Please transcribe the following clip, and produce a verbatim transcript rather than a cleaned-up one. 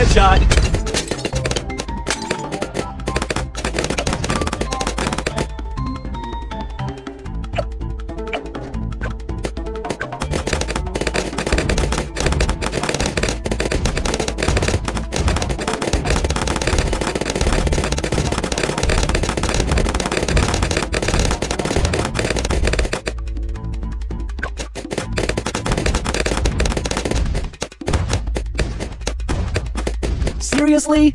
Headshot. Seriously?